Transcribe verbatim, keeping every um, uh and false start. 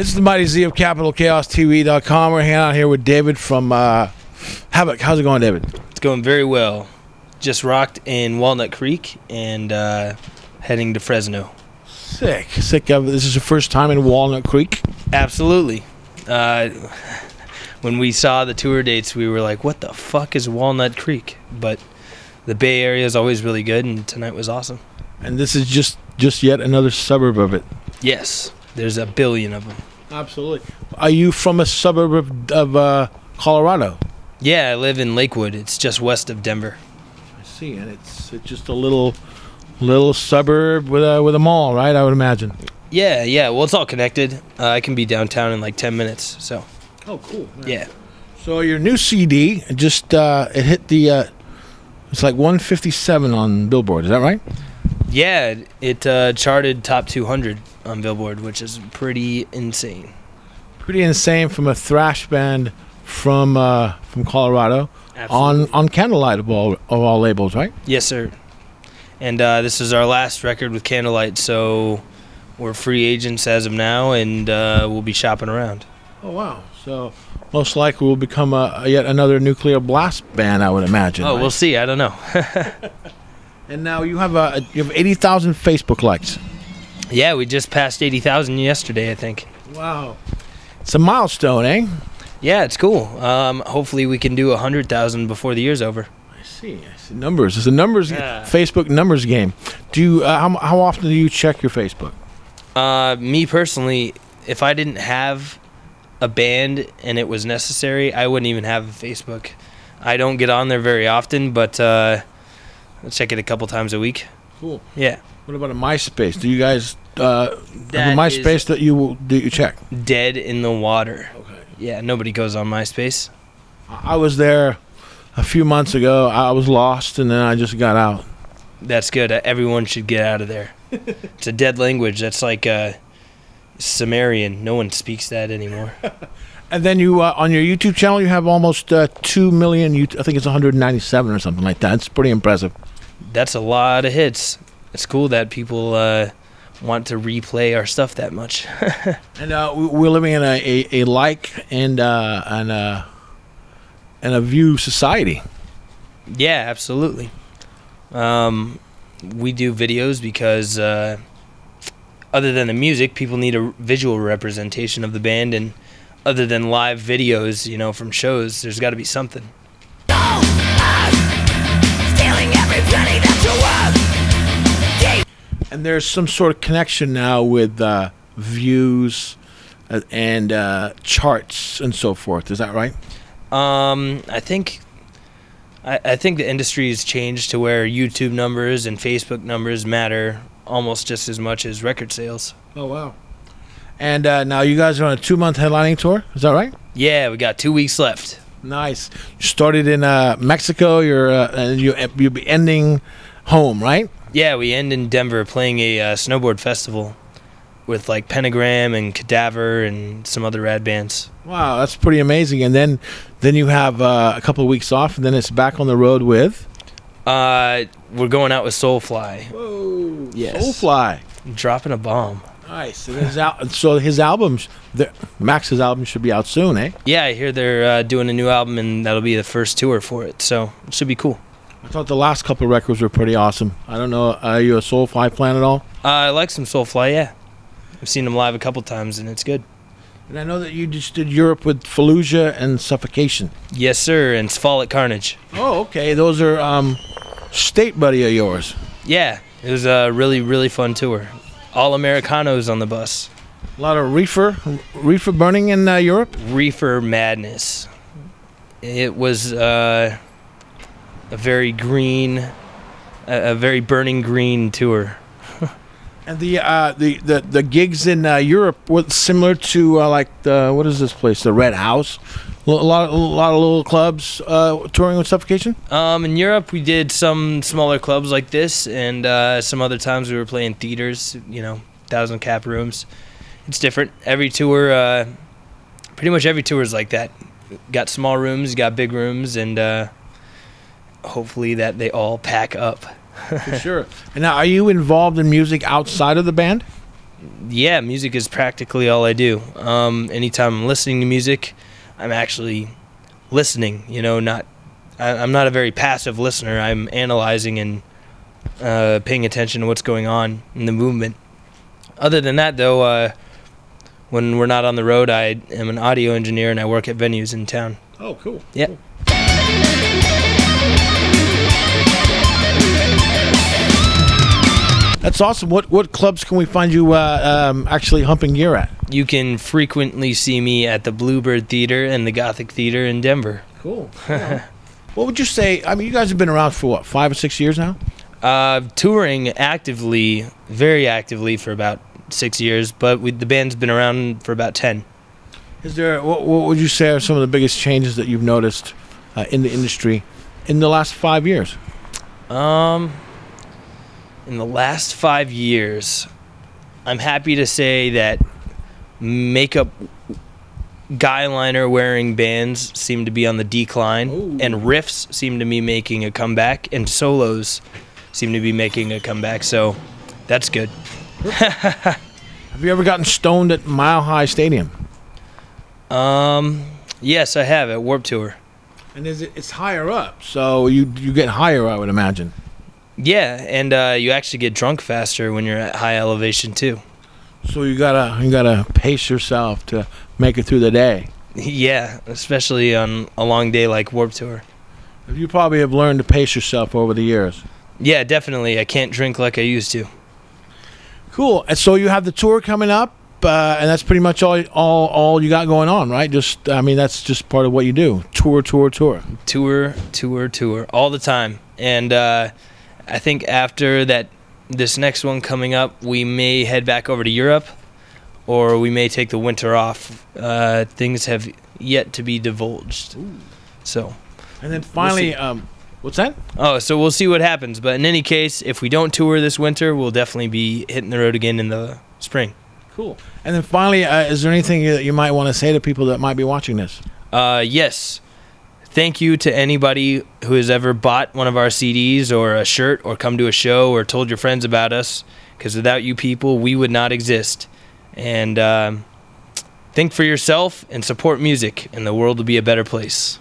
It's the Mighty Z of Capital Chaos T V dot com. We're hanging out here with David from uh, Havoc. How's it going, David? It's going very well. Just rocked in Walnut Creek and uh, heading to Fresno. Sick. Sick. This is your first time in Walnut Creek? Absolutely. Uh, when we saw the tour dates, we were like, what the fuck is Walnut Creek? But the Bay Area is always really good, and tonight was awesome. And this is just, just yet another suburb of it. Yes. There's a billion of them. Absolutely. Are you from a suburb of, of uh, Colorado? Yeah, I live in Lakewood. It's just west of Denver. I see, and it's it's just a little little suburb with a with a mall, right? I would imagine. Yeah, yeah. Well, it's all connected. Uh, I can be downtown in like ten minutes. So. Oh, cool. Nice. Yeah. So your new C D just uh, it hit the uh, it's like one fifty-seven on Billboard. Is that right? Yeah, it uh, charted top two hundred on Billboard, which is pretty insane. Pretty insane from a thrash band from uh, from Colorado. Absolutely. on on Candlelight of all of all labels, right? Yes, sir. And uh, this is our last record with Candlelight, so we're free agents as of now, and uh, we'll be shopping around. Oh wow! So most likely we'll become a, a yet another Nuclear Blast band, I would imagine. Oh, right? We'll see. I don't know. And now you have a you have eighty thousand Facebook likes. Yeah, we just passed eighty thousand yesterday, I think. Wow. It's a milestone, eh? Yeah, it's cool. Um, hopefully we can do one hundred thousand before the year's over. I see. I see numbers. It's a numbers yeah. Facebook numbers game. Do you, uh, how how often do you check your Facebook? Uh, me personally, if I didn't have a band and it was necessary, I wouldn't even have a Facebook. I don't get on there very often, but uh I'll check it a couple times a week. Cool. Yeah. What about a MySpace? Do you guys uh, have a MySpace that you do you check? Dead in the water. Okay. Yeah, nobody goes on MySpace. I was there a few months ago. I was lost, and then I just got out. That's good. Everyone should get out of there. It's a dead language. That's like uh, Sumerian. No one speaks that anymore. And then you uh, on your YouTube channel, you have almost uh, two million. I think it's one hundred ninety-seven or something like that. It's pretty impressive. That's a lot of hits. It's cool that people uh, want to replay our stuff that much. And uh, we're living in a, a, a like and uh, and uh, and a view society. Yeah, absolutely. Um, we do videos because uh, other than the music, people need a visual representation of the band and. Other than live videos, you know, from shows, there's got to be something. And there's some sort of connection now with uh, views and uh, charts and so forth. Is that right? Um, I think, I, I think the industry has changed to where YouTube numbers and Facebook numbers matter almost just as much as record sales. Oh wow. And uh, now you guys are on a two-month headlining tour. Is that right? Yeah, we got two weeks left. Nice. You started in uh, Mexico. You're uh, and you you'll be ending home, right? Yeah, we end in Denver, playing a uh, snowboard festival with like Pentagram and Cadaver and some other rad bands. Wow, that's pretty amazing. And then then you have uh, a couple of weeks off, and then it's back on the road with. Uh, we're going out with Soulfly. Whoa! Yes. Soulfly. Dropping a bomb. Nice. And his al so his albums, Max's album should be out soon, eh? Yeah, I hear they're uh, doing a new album, and that'll be the first tour for it, so it should be cool. I thought the last couple of records were pretty awesome. I don't know, are you a Soulfly fan at all? Uh, I like some Soulfly, yeah. I've seen them live a couple times, and it's good. And I know that you just did Europe with Fallujah and Suffocation. Yes, sir, and Sfalet Carnage. Oh, okay. Those are um, state buddy of yours. Yeah, it was a really, really fun tour. All Americanos on the bus. A lot of reefer, reefer burning in uh, Europe. Reefer madness. It was uh, a very green, a, a very burning green tour. And the, uh, the the the gigs in uh, Europe were similar to uh, like the what is this place? The Red House. A lot, a lot of little clubs uh, touring with Suffocation? Um, in Europe, we did some smaller clubs like this, and uh, some other times we were playing theaters, you know, thousand cap rooms. It's different. Every tour, uh, pretty much every tour is like that. Got small rooms, got big rooms, and uh, hopefully that they all pack up. For sure. And now, are you involved in music outside of the band? yeah, music is practically all I do. Um, anytime I'm listening to music, I'm actually listening, you know, not, I, I'm not a very passive listener. I'm analyzing and uh, paying attention to what's going on in the movement. Other than that, though, uh, when we're not on the road, I am an audio engineer and I work at venues in town. Oh, cool. Yeah. Cool. That's awesome. What what clubs can we find you uh, um, actually humping gear at? You can frequently see me at the Bluebird Theatre and the Gothic Theatre in Denver. Cool. Yeah. What would you say? I mean, you guys have been around for what, five or six years now? Uh, touring actively, very actively, for about six years, but we, the band's been around for about ten. Is there? What, what would you say are some of the biggest changes that you've noticed uh, in the industry in the last five years? Um. In the last five years, I'm happy to say that makeup guy liner wearing bands seem to be on the decline. Ooh. And riffs seem to be making a comeback, and solos seem to be making a comeback, so that's good. Have you ever gotten stoned at Mile High Stadium? Um, yes, I have, at Warped Tour. And is it, it's higher up, so you, you get higher, I would imagine. Yeah, and uh, you actually get drunk faster when you're at high elevation too. So you gotta you gotta pace yourself to make it through the day. Yeah, especially on a long day like Warped Tour. You probably have learned to pace yourself over the years. Yeah, definitely. I can't drink like I used to. Cool. And so you have the tour coming up, uh, and that's pretty much all all all you got going on, right? Just I mean, that's just part of what you do. Tour, tour, tour, tour, tour, tour, all the time, and. Uh, I think after that, this next one coming up, we may head back over to Europe, or we may take the winter off. Uh, things have yet to be divulged. Ooh. So. And then finally, we'll um, what's that? Oh, so we'll see what happens. But in any case, if we don't tour this winter, we'll definitely be hitting the road again in the spring. Cool. And then finally, uh, is there anything that you might want to say to people that might be watching this? Uh, yes. Thank you to anybody who has ever bought one of our C Ds or a shirt or come to a show or told your friends about us, because without you people, we would not exist. And um, think for yourself and support music, and the world will be a better place.